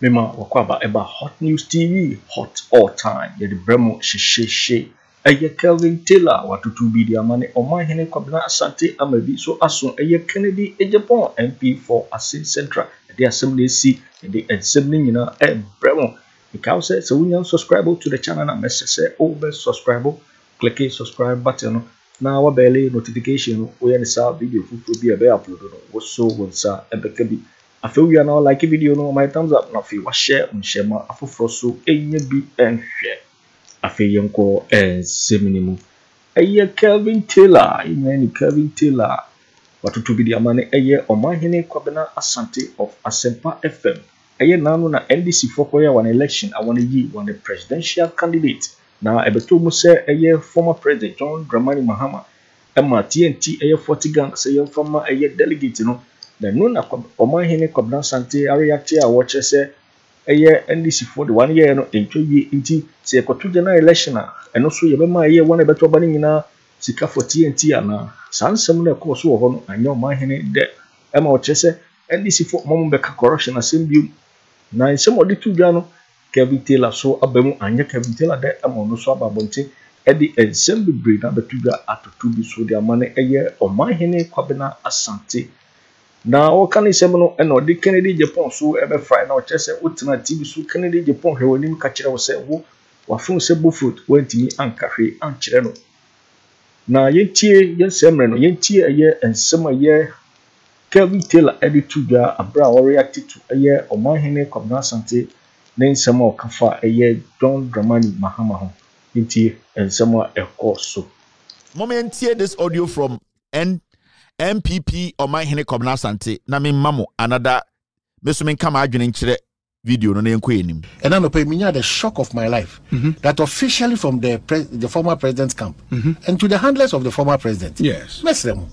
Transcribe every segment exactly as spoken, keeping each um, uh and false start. Mema wakwaba eba Hot News T V, hot all time. Yedi bremo shesheshe. Eye Kevin Taylor, watutu bidia mane Omanhene Kwabena Asante amebi so asun. Eye Kennedy Agyapong, M P for Asin Central. Yedi assembly si, yedi assembly nina e bremo. Because so when you subscribe to the channel na message over subscribe, click the subscribe button. Now our belly notification we are sa video full be be uploaded. What's so what's a be I feel you now like a video no my thumbs up na feel share and share ma afofro so enye bi and share. I feel you call and say minimum. Eye Kevin Taylor, any Kevin Taylor. What to be the amane eye Omanhene Kwabena Asante of Asempa F M. Aye nanu na N D C fokoya one election I want ye one presidential candidate. Na ebeto mo say aye former president John Dramani Mahama Emma T N T aye forty gang say your former aye delegate no. The known na Omanhene Kwabena Asante react here watch say aye N D C for the one year no entwe ye inti say kwato general election na eno so ye be ma aye one ebeto ba nyina sika for T N T ana sansem na ko so ho no anyo Omanhene de Emma watch say N D C for mom be corruption assembly. Na some of the two gano Kevin Taylor so abemu anya Kevin Taylor de amono so ababonte e di ensemble breed na betuga atutu bi so de amane eye Omanhene Kwabena Asante na o kan isem no e na o de Kennedy Agyapong so e be fry na o chese otina T V so Kennedy Agyapong he wonim ka kire wo se wo wafun se bofruit wantimi anka hwe ankire no na yentie yensemre no yentie eye ensema ye Kevin Taylor edituga abra or reacted to a year Omanhene Kwabena Asante then somehow kafa a year John Dramani Mahama inti and somehow a course. Moment here this audio from N M P P Omanhene Kwabena Asante na me mamo another mesumen kama adwene nkyere video no na enko enim. And I no pay me the shock of my life mm -hmm. that officially from the pre the former president's camp mm -hmm. and to the handlers of the former president. Yes. Bless them.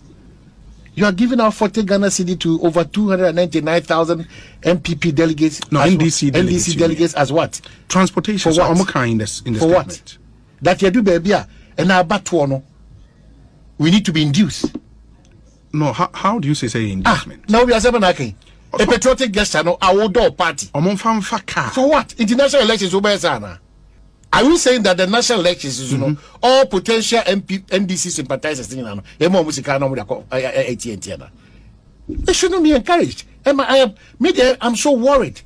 You are giving out forty Ghana C D to over two hundred ninety-nine thousand M P P delegates. No, N D C delegates. N D C delegates as what? Transportation. For what? So I'm in this, in this For statement. What? That you do, baby. And now, but we need to be induced. No, how, how do you say, say inducement? Ah, now we are seven. Okay. A patriotic guest channel, our door party. For what? International elections, Ubezana. Are we saying that the national elections, you know, mm-hmm. all potential M P, N D C sympathizers, you know, they shouldn't be encouraged. And I am, I'm so worried.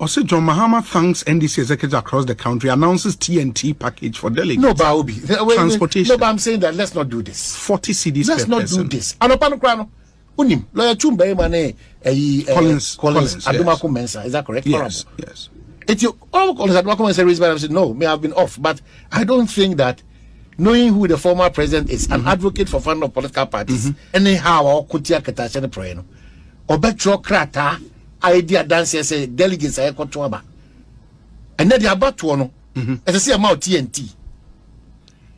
Also, John Mahama thanks N D C executives across the country, announces T N T package for delegates. No, but Obi, transportation. No, but I'm saying that let's not do this. forty C Ds let's per not person. do this. Unim, lawyer Chumba, Collins, Collins, Adumaku Mensa, is that correct? Yes, yes. It you all callers at Wacom and raised by them said no, may have been off, but I don't think that knowing who the former president is, mm-hmm. an advocate for funding of political parties, mm-hmm. anyhow or kutia ketachan proeno. Or betro crata idea dance say delegates are controlled. And then they are about to no as I see amount T N T.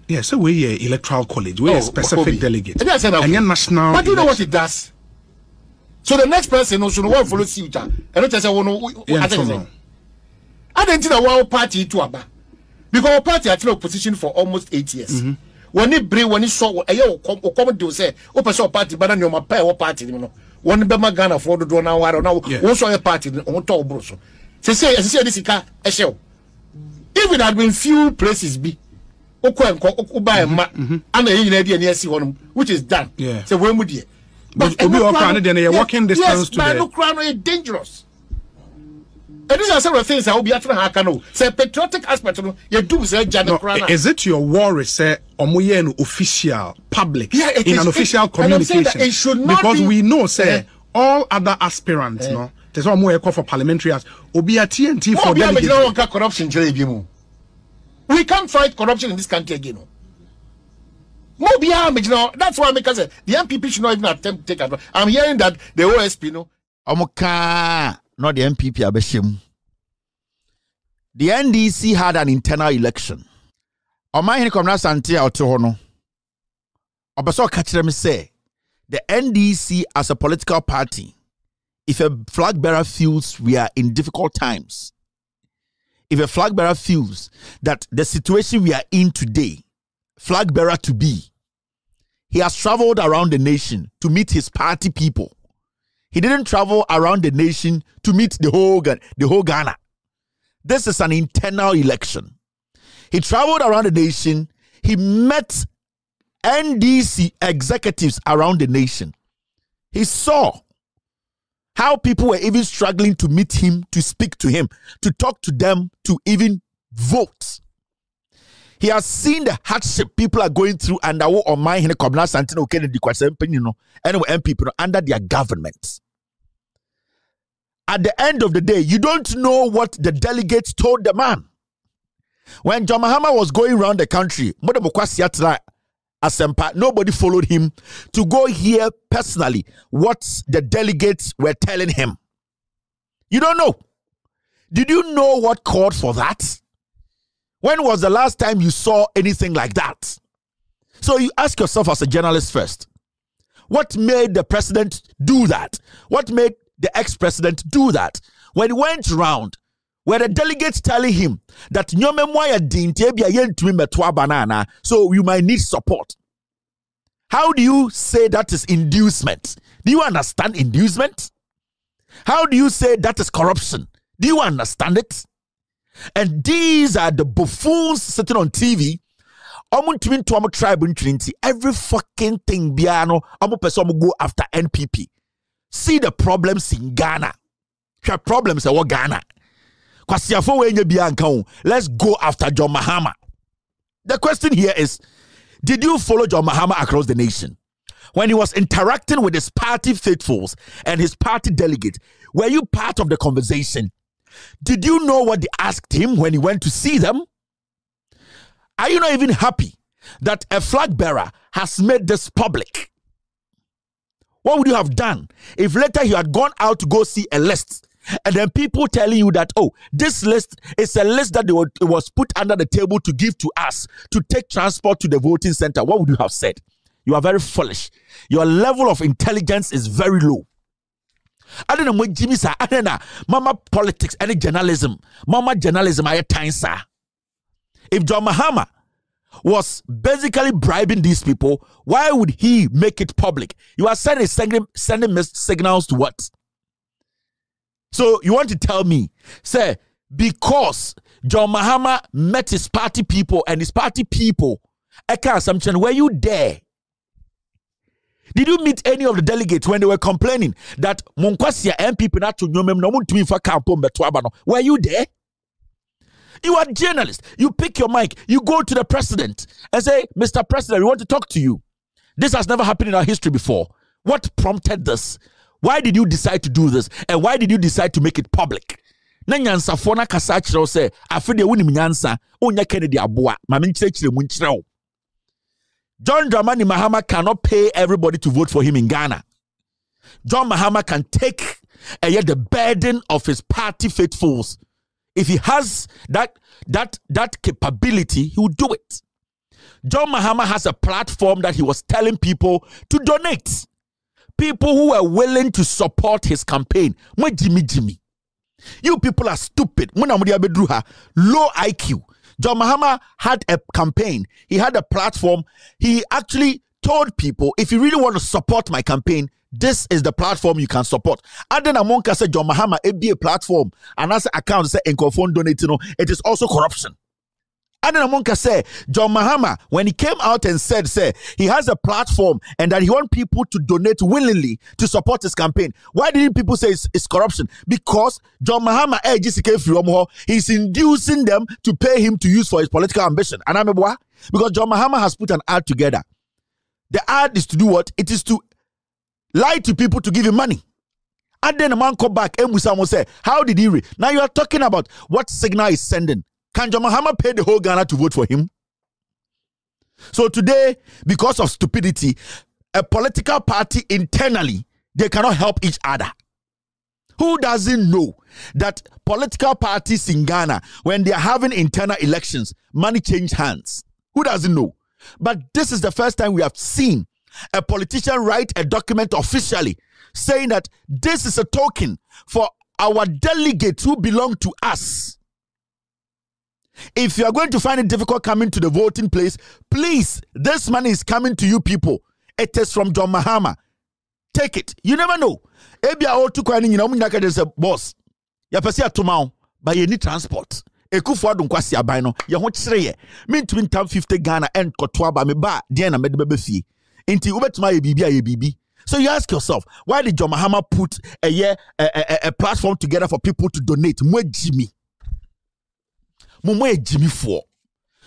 Yeah, so we are electoral college, we are oh, specific delegates. And, I said, okay. and national But do you know what it does? So the next person also won't follow suit. And not just one. I don't think our party to Abba because our party has been in opposition for almost eight years. Mm -hmm. When it bring, when it saw, I hear come to say, "Oh, person party, but now my pay, what party? You know, when be my Ghana for the drone now, now, what sort of party? On top of so, they say, they say this is a show. Even there have been few places be, Oko and Oko buy ma, and the engineer near see one, which is done. Yeah. So we move here. But Obi Oko, then they are walking distance to the. Yes, but Oko is dangerous. And these are several things I will be after Hakano. Say patriotic aspect, you do say Janet Krana. Is it your worry, say, Omoyen official public yeah, in is, an official it, communication? That it should not because be, we know, say, uh, all other aspirants, uh, no, there's one more call for parliamentarians. Obi a T N T for delegates. We can't fight corruption in this country again. That's why I make us say the M P P should not even attempt to take advantage. I'm hearing that the O S P, no, Omoka. Not the M P P Abeshim. The N D C had an internal election. Omanhene Kwabena Asante Otohono. Obaso Kachiremi say the N D C as a political party, if a flag bearer feels we are in difficult times, if a flag bearer feels that the situation we are in today, flag bearer to be, he has traveled around the nation to meet his party people. He didn't travel around the nation to meet the whole, the whole Ghana. This is an internal election. He traveled around the nation. He met N D C executives around the nation. He saw how people were even struggling to meet him, to speak to him, to talk to them, to even vote. He has seen the hardship people are going through under Omanhene Kwabena Asante, Kennedy Agyapong, anyway, N P P under their government. At the end of the day, you don't know what the delegates told the man. When John Mahama was going around the country, Asempa, nobody followed him to go hear personally what the delegates were telling him. You don't know. Did you know what called for that? When was the last time you saw anything like that? So you ask yourself as a journalist first, what made the president do that? What made the ex-president do that? When he went round, were the delegates telling him that so you might need support? How do you say that is inducement? Do you understand inducement? How do you say that is corruption? Do you understand it? And these are the buffoons sitting on T V. Every fucking thing biano go after N P P. See the problems in Ghana. The problems are what Ghana. Let's go after John Mahama. The question here is, did you follow John Mahama across the nation? When he was interacting with his party faithfuls and his party delegate, were you part of the conversation? Did you know what they asked him when he went to see them? Are you not even happy that a flag bearer has made this public? What would you have done if later you had gone out to go see a list? And then people telling you that, oh, this list is a list that they were, it was put under the table to give to us to take transport to the voting center. What would you have said? You are very foolish. Your level of intelligence is very low. I don't know what Jimmy said. I don't know. Mama politics and journalism. Mama journalism. I time, sir. If John Mahama was basically bribing these people, why would he make it public? You are sending sending signals to what? So you want to tell me, sir, because John Mahama met his party people and his party people, I can't assumption, were you there? Did you meet any of the delegates when they were complaining that Munkwasiya M P P not to know me? Were you there? You are a journalist. You pick your mic. You go to the president and say, Mister President, we want to talk to you. This has never happened in our history before. What prompted this? Why did you decide to do this? And why did you decide to make it public? Nanyansa fona kasachiro se afide woni mnyansa onya Kennedy aboa ma menchirechire munchirao. John Dramani Mahama cannot pay everybody to vote for him in Ghana. John Mahama can take and yet the burden of his party faithfuls. If he has that that that capability, he will do it. John Mahama has a platform that he was telling people to donate. People who are willing to support his campaign. Jimmy, Jimmy. You people are stupid. Low I Q. John Mahama had a campaign. He had a platform. He actually told people, if you really want to support my campaign, this is the platform you can support. And then among us, John Mahama, it be a platform. And as accounts say, it is also corruption. And then among us, say, John Mahama, when he came out and said, say, he has a platform and that he wants people to donate willingly to support his campaign. Why didn't people say it's, it's corruption? Because John Mahama, he's inducing them to pay him to use for his political ambition. And I mean, why? Because John Mahama has put an ad together. The ad is to do what? It is to lie to people to give him money. And then a man come back and someone say, how did he read? Now you are talking about what signal is sending. Can John Mahama pay the whole Ghana to vote for him? So today, because of stupidity, a political party internally, they cannot help each other. Who doesn't know that political parties in Ghana, when they are having internal elections, money change hands? Who doesn't know? But this is the first time we have seen a politician write a document officially saying that this is a token for our delegates who belong to us. If you are going to find it difficult coming to the voting place, please, this money is coming to you people. It is from John Mahama. Take it. You never know. Ebia o tu kwani nyina omunyaka dey say boss. Ya pese atoma o, but you need transport. Ekufu adun kwasi aban no, ye ho kyere ye. Me ntumi ntam fifty Ghana and koto aba me ba, dey na me de bebe fie. Enti ubetuma ye bibi aye bibi. So you ask yourself, why did John Mahama put a year a, a, a platform together for people to donate? Mwe Jimmy. Mwe Jimmy for.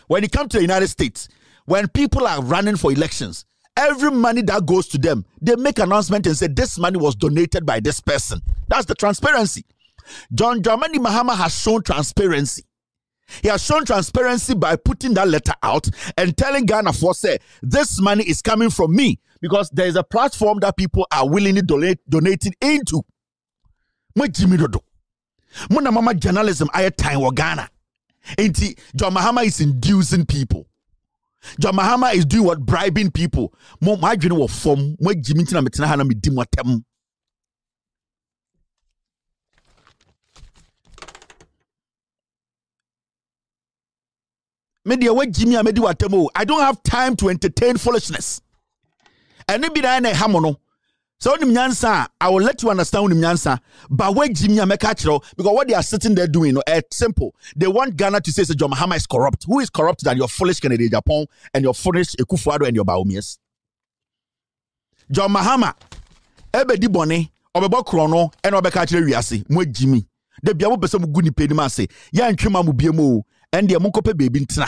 When it comes to the United States, when people are running for elections, every money that goes to them, they make an announcement and say, this money was donated by this person. That's the transparency. John Dramani Mahama has shown transparency. He has shown transparency by putting that letter out and telling Ghana for say, this money is coming from me because there is a platform that people are willingly donate, donating into. My Jimmy Dodo. Muna mama journalism, I had time with Ghana. Inti, John Mahama is inducing people. John Mahama is doing what? Bribing people. Mo my dream was form. Mo Jimmy Tina Metina Hana me dim watem. Me dey we Jimmy am dey watem. I don't have time to entertain foolishness. Any be na hamono. So when nyansa, I will let you understand when nyansa. But we Jimmy am because what they are sitting there doing, it's simple. They want Ghana to say, say John Mahama is corrupt. Who is corrupt than your foolish Kennedy Agyapong and your foolish Ekufuado and your Baumias? John Mahama, ebe di boni, obebo krono, and obe kachre riasi. Mwe Jimmy, de biamo besa mu guni pedima se. Ya nkima mu biemo, and the amukope baby ntina.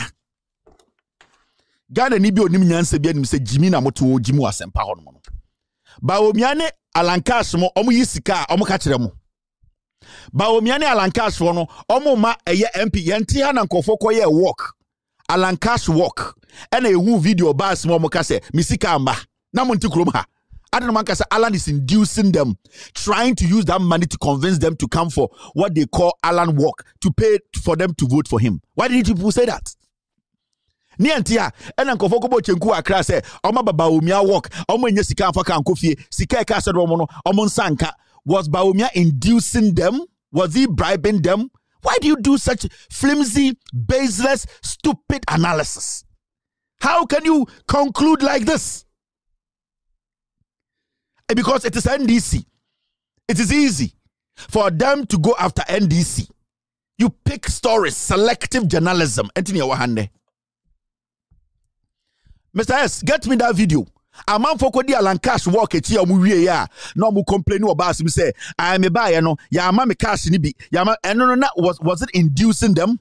Ghana ni bi onim nyansa bi anim se Jimmy na moto o Jimmy Asempa ho no. Baomiane alankas mo omu yisika omu kachire mo. Baomiane alankas fo no omu ma eye M P yenti ha na nkofo koye walk. Alankas walk. Ena ehu video bas mo omu kase misika amba. Na monti krom ha. Adena man kase Alan is inducing them, trying to use that money to convince them to come for what they call Alan walk, to pay for them to vote for him. Why did people say that? Niantia, and Uncle Focobo Chenku Accra say, Oma Baumia walk, Omen Yesika Fakan Kofi, Sika Casa Romono, Omon Sanka. Was Baumia inducing them? Was he bribing them? Why do you do such flimsy, baseless, stupid analysis? How can you conclude like this? Because it is N D C. It is easy for them to go after N D C. You pick stories, selective journalism. Anthony Awahande. Mister S, get me that video. A man for Kodi Alan Cash walk at here we ya. No mu complain about him say, I am a buyer no, ya mama cash nibi. Ya ma and no no was was it inducing them?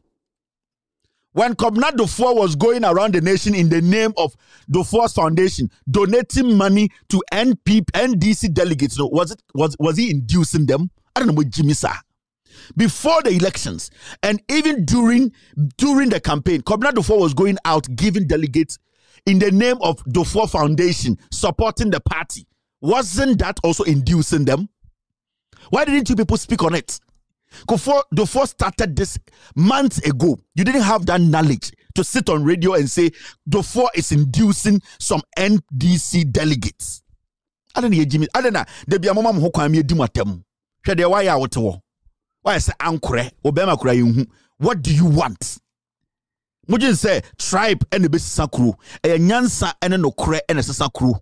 When Kwabena Duffuor was going around the nation in the name of Duffuor's Foundation, donating money to N P P N D C delegates, no, was it was was he inducing them? I don't know what Jimmy sir. Before the elections and even during during the campaign, Kwabena Duffuor was going out giving delegates in the name of Duffuor Foundation, supporting the party. Wasn't that also inducing them? Why didn't you people speak on it? Duffuor started this months ago. You didn't have that knowledge to sit on radio and say, Duffuor is inducing some N D C delegates. I don't know, Jimmy. I don't know. There be a moment who can be a dimatem. Why are you? Why is Ankre? Obama crying. What do you want? Mujin say tribe and the best sakru, a nyansa and no cre and a sakru.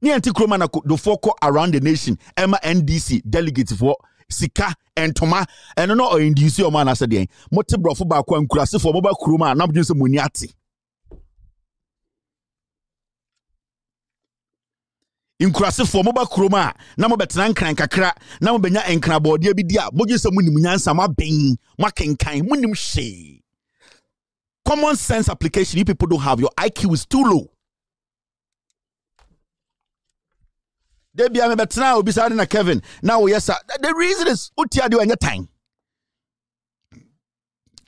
Ni anti cromana do foco around the nation, Emma N D C delegates for Sika and Toma and no or N D C or man as a day. Motibro for Baku and Kurasi for Mobile Kruma and Abdus Muniati. In Kurasi for Mobile Kruma, Namobatan Crankakra, Namobena and Crabo, dear Bidia, Mojus Muniansa, my bing, Makin Kain, Munim She. Common sense application, you people don't have. Your I Q is too low. They be a better now, be starting a Kevin. Now, yes, sir. The reason is Utia do any time.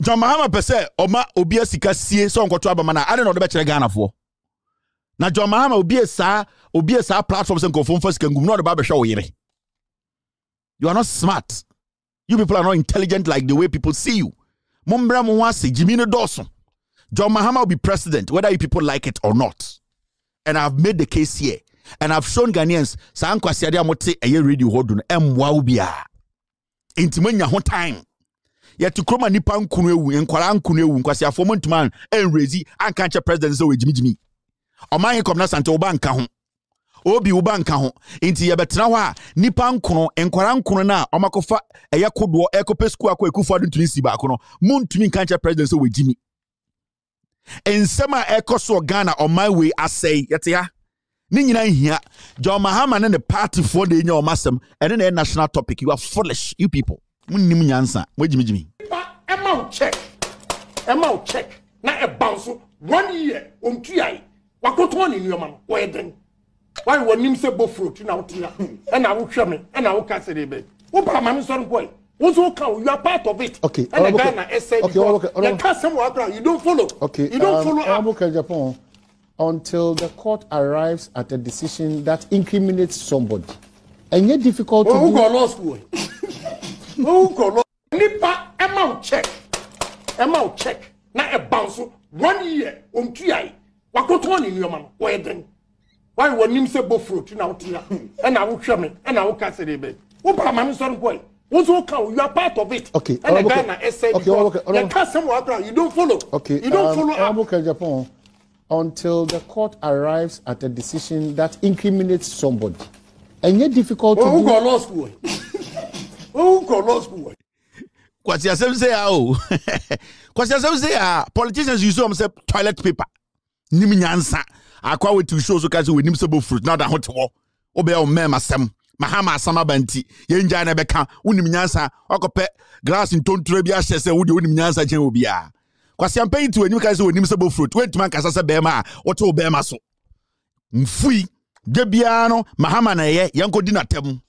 John Mahama per se, Oma Obia Sika C, so on Kotrabamana. I don't know the better Ghana for. Now, John Mahama Obia Obia platforms and conform first can go not about the show. You are not smart. You people are not intelligent like the way people see you. Mumbra Mwasi, Jimino Dawson. John Mahama will be president, whether you people like it or not. And I've made the case here. And I've shown Ghanaians, Sankwa Siadia Mote, a year radio hodun, M. Waubia. Intimania one time. Yet to Kroma Nipan Kunewu, and Kwalan Kunewu, Kwasia Foman to man, and Rezi, and Kancha President Zoe Jimmy Jimmy. Or my Comnas and Toban Kahun. obi ubanka ho nti yebetena ho a nipa nkono enkwara nkono na omakofa eya kodo ekope school akọ ekufo adu ntuni siba akọ no muntumi kanche president so we jimi ensema ekoso Ghana on my way asay yete ya ni nyina hia John Mahama ne the party for the nya omasem ene na national topic. You are foolish, you people munnim nyansa we jimi jimi amount check amount check na e bounce one year on tui wakoton in your man we den. Why won't him say both fruit now to you? And I will show me, and I will cast it away. Boy? Who's who can? You are part of it. Okay, and the Ghana is saying, you don't follow. Okay, you don't follow up until the court arrives at a decision that incriminates somebody. And yet, difficult to do. Who got lost? Who got lost? Nipa amount check. Amount check. Now a bounce one year on three. Wakoton in your man, where then? Why won't him say both fruit now to you? And I will show me, and I will cast it away. Boy? Who's who can? You are part of it. Okay, and the Ghana is saying, you don't follow. Okay, you don't follow up until the court arrives at a decision that incriminates somebody. And yet, difficult to. Who got lost? Who got lost? What you say? Oh, what you say? Politicians use them say toilet paper. Niminyansa. Akwa we to show so kazi we nim sebo fruit na da ho tewo obe o mem asem Mahama asama banti ye nja na beka unim nyansa okope glass ntontre bia hese wo de unim nyansa chen obi a kwase ampan ti wanyim kazi we nim sebo fruit we ntuma kasasa bema wo te obema so mfui de bia no Mahama na ye ye nkodi na tem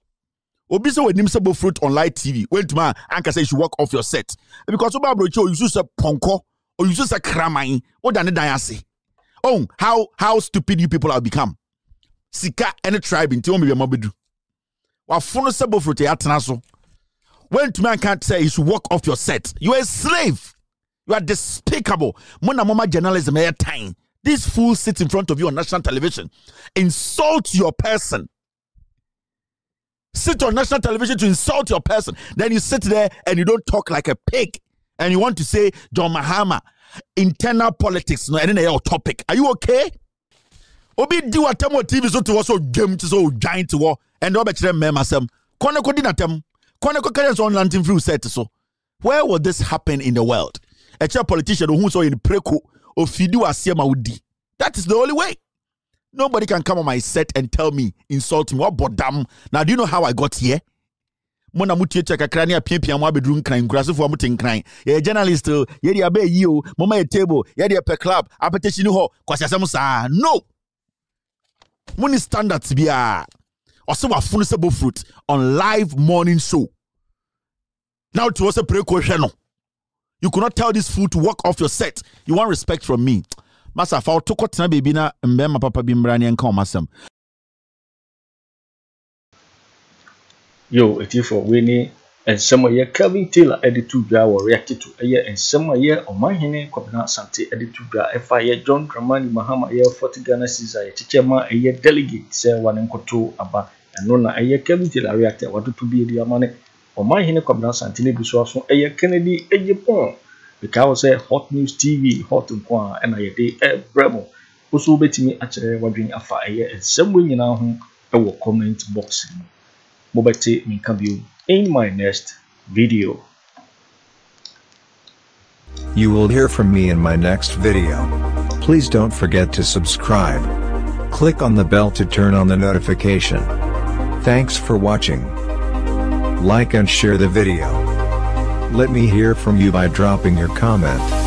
obi so we nim sebo fruit on live T V we ntuma ankasa you should walk off your set because obabrochi o use a ponko o use a kraman o da ne dan ase. Oh, how how stupid you people have become. Sika any tribe in Tiomi Mabidu. Wa funo sebo fruit atanaso. When to man can't say you should walk off your set. You are a slave. You are despicable. Mona mama journalism air time. This fool sits in front of you on national television. Insult your person. Sit on national television to insult your person. Then you sit there and you don't talk like a pig. And you want to say John Mahama. Internal politics, no, and then your topic. Are you okay? Obi do a temo T V so to also game to so giant to war and Robert Memasem. Konako dinatem. Konako carries on landing through set so. Where will this happen in the world? A child politician who saw in Preko or Fidu Asiema Udi. That is the only way. Nobody can come on my set and tell me, insult me. What bodam? Now, do you know how I got here? Mona mutiacha kakrania pimpia mwa bedroom crime grasu for mutin crime ye journalist ye dia be yi o mama ye table ye dia pe club apetition ho kwasasem sa no money standards bia oso wa funu sebo fruit on live morning show now to us a pre question no you could not tell this fool to walk off your set. You want respect from me masa fa otokotena baby na mbema papa bi mra ne nka o masem. Yo, it's for Winnie and some of your Kevin Taylor edited by our reacted to a year and some of your Omanhene Kwabena Asante edited by F I A John Dramani Mahama, a year forty Ghana Caesar, a teacher, a year delegate, say one and Koto Abba, and Nona, a year Kevin Taylor reacted, wanted to be the Amane, Omanhene Kwabena Asante, Bisswason, a year Kennedy Agyapong, because I Hot News T V, Hot and Kwa, and I day a bravo, also betting me actually wondering a fire and some way in our home, our comment box. Mobati me view in my next video. You will hear from me in my next video. Please don't forget to subscribe. Click on the bell to turn on the notification. Thanks for watching. Like and share the video. Let me hear from you by dropping your comment.